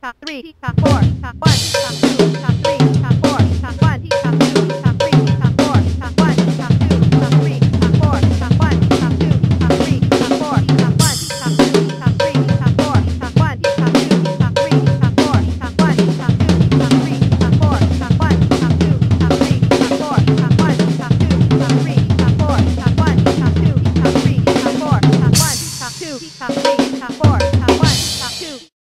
Cock 3, cock 4, cock 1, cock 2, cock 3, cock